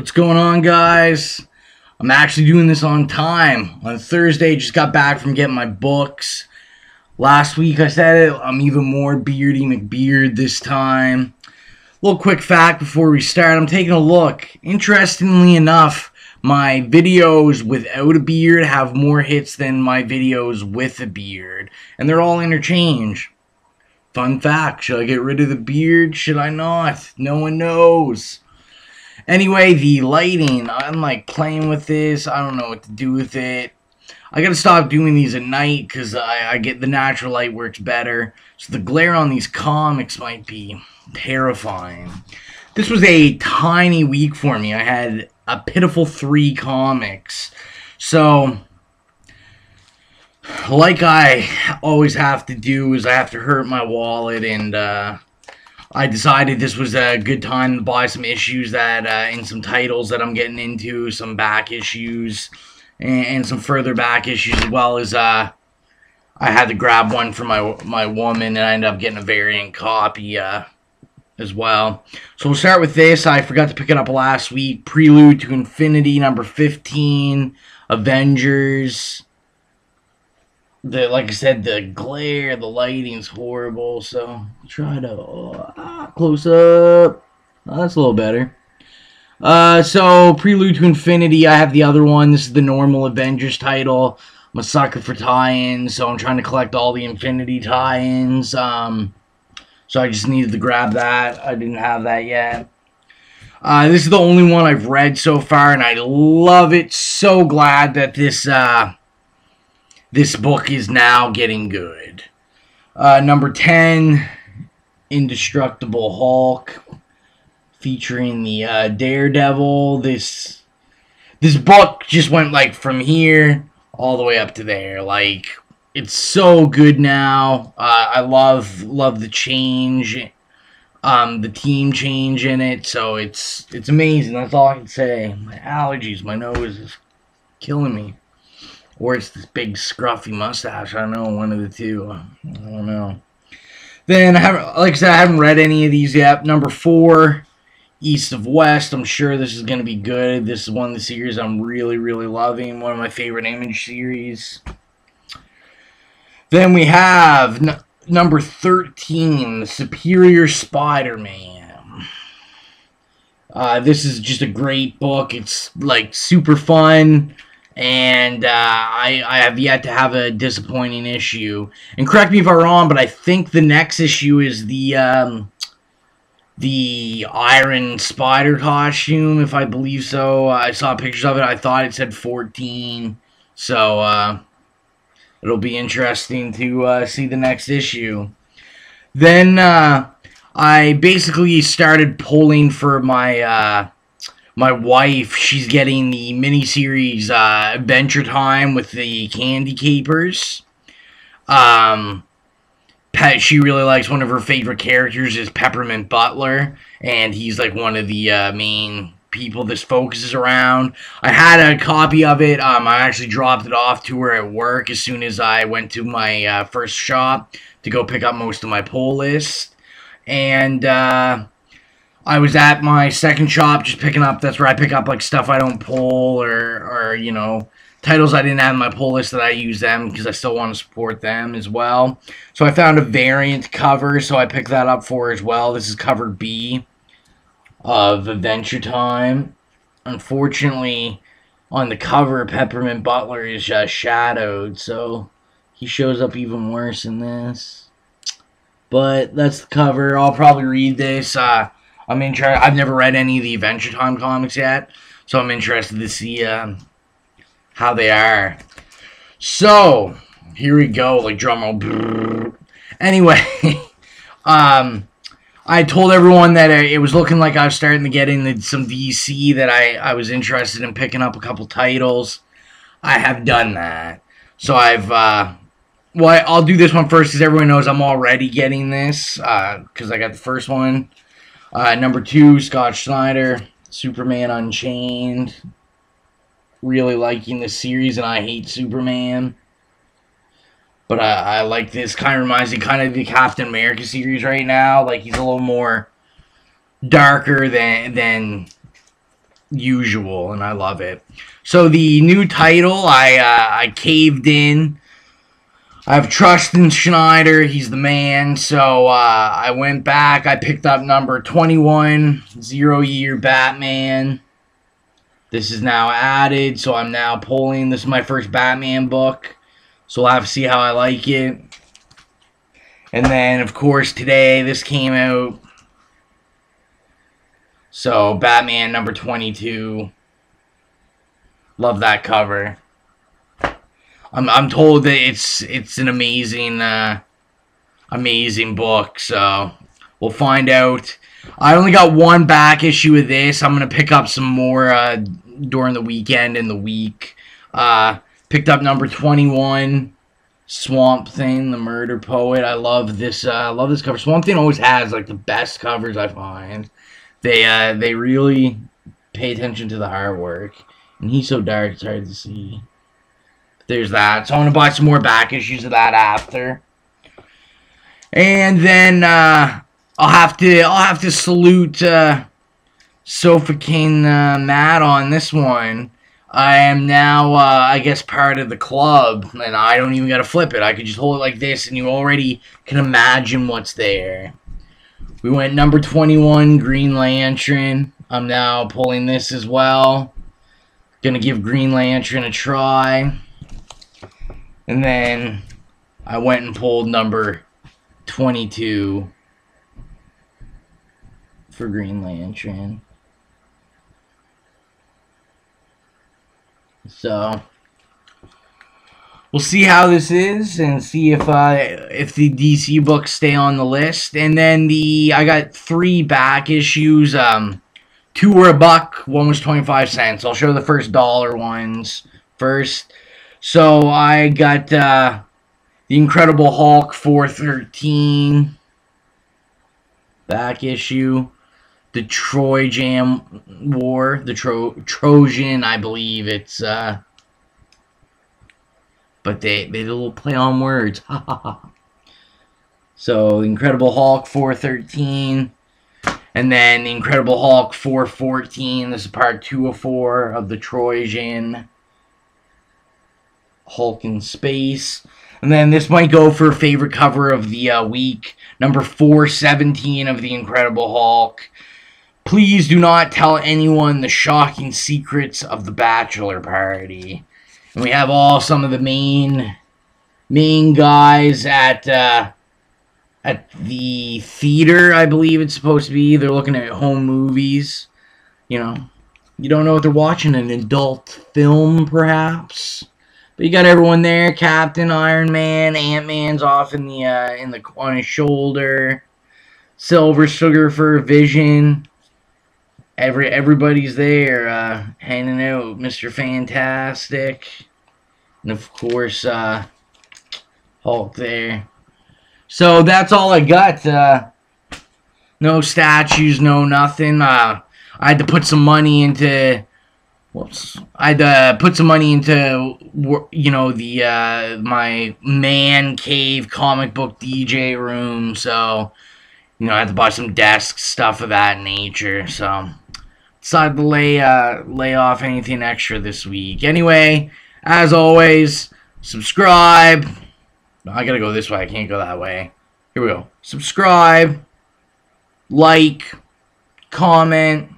What's going on, guys? I'm actually doing this on time. On Thursday, just got back from getting my books. Last week I said it, I'm even more Beardy McBeard this time. A little quick fact before we start, I'm taking a look. Interestingly enough, my videos without a beard have more hits than my videos with a beard. And they're all interchange. Fun fact, should I get rid of the beard? Should I not? No one knows. Anyway, the lighting, I'm like playing with this. I don't know what to do with it. I gotta stop doing these at night because I get the natural light works better. So the glare on these comics might be terrifying. This was a tiny week for me. I had a pitiful 3 comics. So, like I always have to do is I have to hurt my wallet, and I decided this was a good time to buy some issues that, and some titles that I'm getting into, some back issues, and some further back issues, as well as, I had to grab one for my woman, and I ended up getting a variant copy, as well. So we'll start with this. I forgot to pick it up last week. Prelude to Infinity, number 15, Avengers. Like I said, the glare, the lighting's horrible, so try to close up. Oh, that's a little better. So, Prelude to Infinity, I have the other one. This is the normal Avengers title. I'm a sucker for tie-ins, so I'm trying to collect all the Infinity tie-ins. So I just needed to grab that. I didn't have that yet. This is the only one I've read so far, and I love it. So glad that this book is now getting good. Number 10, Indestructible Hulk, featuring the Daredevil. This book just went like from here all the way up to there. Like, it's so good now. I love the change, the team change in it. So it's amazing. That's all I can say. My allergies, my nose is killing me. Or it's this big scruffy mustache. I don't know, one of the two. I don't know. Then, like I said, I haven't read any of these yet. Number 4, East of West. I'm sure this is going to be good. This is one of the series I'm really, really loving. One of my favorite Image series. Then we have number 13, Superior Spider-Man. This is just a great book. It's, like, super fun. And I have yet to have a disappointing issue. And correct me if I'm wrong, but I think the next issue is the Iron Spider costume, if I believe so. I saw pictures of it. I thought it said 14. So it'll be interesting to see the next issue. Then I basically started polling for my... my wife, she's getting the miniseries Adventure Time with the Candy Capers. She really likes, one of her favorite characters is Peppermint Butler, and he's like one of the main people this focuses around. I had a copy of it. I actually dropped it off to her at work as soon as I went to my first shop to go pick up most of my pull list. And I was at my second shop just picking up, that's where I pick up like stuff I don't pull or you know, titles I didn't have in my pull list that I use them because I still want to support them as well. So I found a variant cover, so I picked that up for her as well. This is cover B of Adventure Time. Unfortunately, on the cover, Peppermint Butler is shadowed, so he shows up even worse in this. But that's the cover. I'll probably read this. I'm interested. I've never read any of the Adventure Time comics yet, so I'm interested to see how they are. So here we go, like drumroll. Anyway, I told everyone that it was looking like I was starting to get into some DC, that I was interested in picking up a couple titles. I have done that, so I've. Well, I'll do this one first, because everyone knows I'm already getting this because I got the first one. Number 2, Scott Snyder, Superman Unchained. Really liking this series, and I hate Superman. But I like this. Kind of reminds me kind of the Captain America series right now. Like, he's a little more darker than usual, and I love it. So the new title, I caved in. I have trust in Snyder. He's the man. So I went back. I picked up number 21, Zero Year Batman. This is now added, so I'm now pulling. This is my first Batman book, so I'll have to see how I like it. And then, of course, today this came out. So, Batman number 22. Love that cover. I'm told that it's an amazing amazing book, so we'll find out. I only got one back issue of this. I'm going to pick up some more during the weekend and the week. Picked up number 21, Swamp Thing, the Murder Poet. I love this cover. Swamp Thing always has like the best covers, I find. They really pay attention to the artwork. And he's so dark, it's hard to see. But there's that. So I'm going to buy some more back issues of that after. And then I'll have to salute Sofakin Matt on this one. I am now I guess part of the club, and I don't even gotta flip it. I could just hold it like this, and you already can imagine what's there. We went number 21, Green Lantern. I'm now pulling this as well. Gonna give Green Lantern a try. And then I went and pulled number 22. For Green Lantern. So we'll see how this is and see if the DC books stay on the list. And then I got 3 back issues. 2 were $1, 1 was 25 cents. I'll show the first dollar ones first. So I got the Incredible Hulk 413 back issue. The Trojan War, the Trojan, I believe it's, but they did a little play on words, so Incredible Hulk 413, and then Incredible Hulk 414, this is part 2 of 4 of the Trojan Hulk in Space. And then this might go for favorite cover of the week, number 417 of the Incredible Hulk. Please do not tell anyone the shocking secrets of the Bachelor Party. And we have all some of the main guys at the theater, I believe it's supposed to be. They're looking at home movies. You know, you don't know what they're watching, an adult film perhaps. But you got everyone there. Captain, Iron Man, Ant-Man's off on his shoulder. Silver Surfer, Vision. Everybody's there, hanging out. Mr. Fantastic, and of course, Hulk there. So that's all I got. No statues, no nothing. I had to put some money into. Whoops. I'd put some money into, you know, the my man cave comic book DJ room, so, you know, I had to buy some desks, stuff of that nature, so decided to lay off anything extra this week. Anyway, as always, subscribe. No, I gotta go this way. I can't go that way. Here we go. Subscribe, like, comment.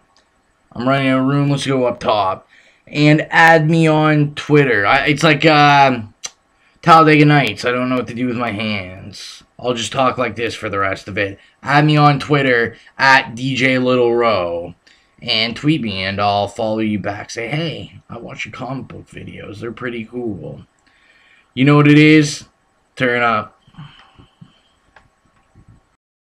I'm running out of room. Let's go up top. And add me on Twitter. It's like Talladega Nights. I don't know what to do with my hands. I'll just talk like this for the rest of it. Add me on Twitter at DJ Little Row. And tweet me and I'll follow you back. Say, hey, I watch your comic book videos. They're pretty cool. You know what it is? Turn up.